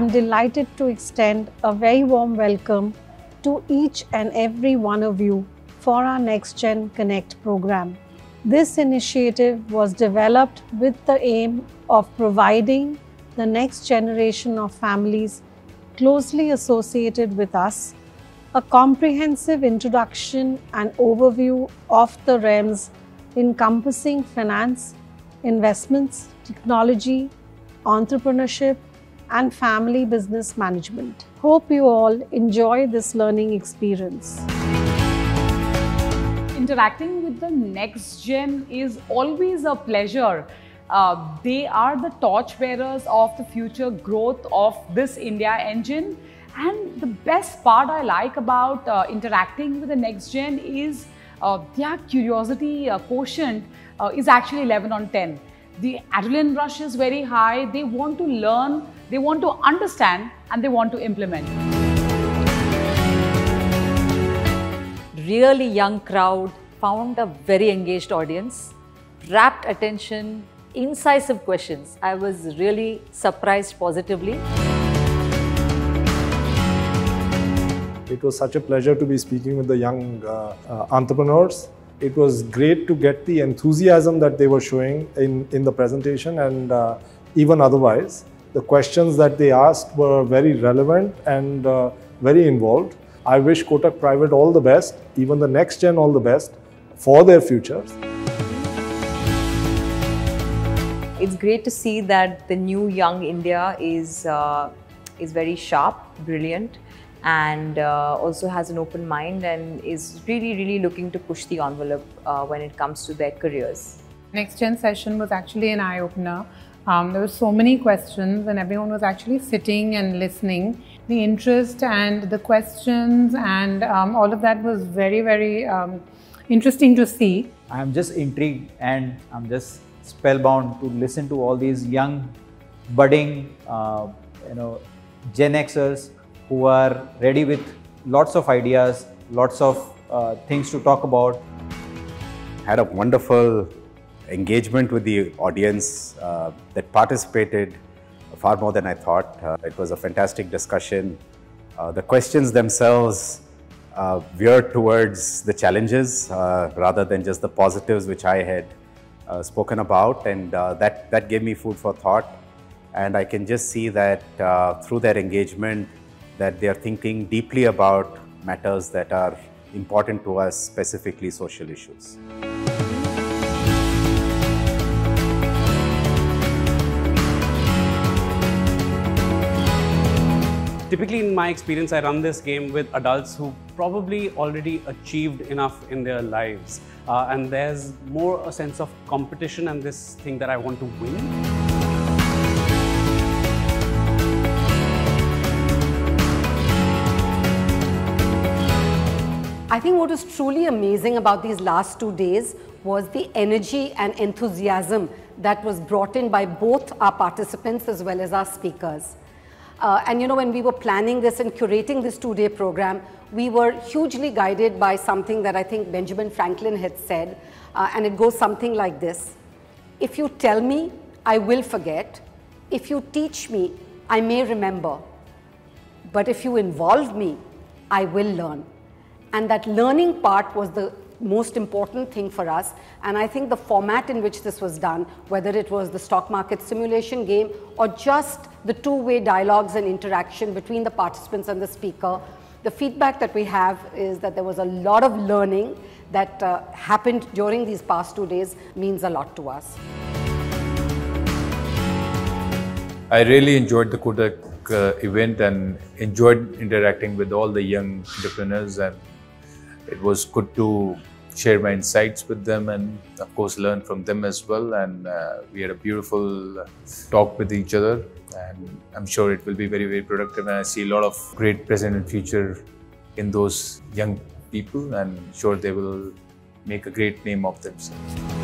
I'm delighted to extend a very warm welcome to each and every one of you for our NextGen Connect program. This initiative was developed with the aim of providing the next generation of families closely associated with us a comprehensive introduction and overview of the realms encompassing finance, investments, technology, entrepreneurship, and family business management. Hope you all enjoy this learning experience. Interacting with the NextGen is always a pleasure. They are the torchbearers of the future growth of this India engine. And the best part I like about interacting with the NextGen is their curiosity quotient is actually 11 on 10. The adrenaline rush is very high. They want to learn, they want to understand, and they want to implement. Really young crowd found a very engaged audience, rapt attention, incisive questions. I was really surprised positively. It was such a pleasure to be speaking with the young entrepreneurs. It was great to get the enthusiasm that they were showing in the presentation and even otherwise. The questions that they asked were very relevant and very involved. I wish Kotak Private all the best, even the NextGen all the best for their futures. It's great to see that the new young India is very sharp, brilliant, and also has an open mind and is really looking to push the envelope when it comes to their careers. NextGen session was actually an eye-opener. There were so many questions and everyone was actually sitting and listening. The interest and the questions and all of that was very interesting to see. I'm just intrigued and I'm just spellbound to listen to all these young, budding, Gen Xers who are ready with lots of ideas, lots of things to talk about. Had a wonderful engagement with the audience that participated far more than I thought. It was a fantastic discussion. The questions themselves veered towards the challenges rather than just the positives which I had spoken about, and that gave me food for thought. And I can just see that through their engagement, that they are thinking deeply about matters that are important to us, specifically social issues. Typically in my experience, I run this game with adults who probably already achieved enough in their lives. And there's more a sense of competition and this thing that I want to win. I think what was truly amazing about these last 2 days was the energy and enthusiasm that was brought in by both our participants as well as our speakers. And you know, when we were planning this and curating this two-day program, we were hugely guided by something that I think Benjamin Franklin had said, and it goes something like this: if you tell me, I will forget. If you teach me, I may remember. But if you involve me, I will learn. And that learning part was the most important thing for us. And I think the format in which this was done, whether it was the stock market simulation game or just the two-way dialogues and interaction between the participants and the speaker, the feedback that we have is that there was a lot of learning that happened during these past 2 days, means a lot to us. I really enjoyed the Kotak event and enjoyed interacting with all the young entrepreneurs, and it was good to share my insights with them and of course learn from them as well, and we had a beautiful talk with each other, and I'm sure it will be very productive, and I see a lot of great present and future in those young people, and I'm sure they will make a great name of themselves.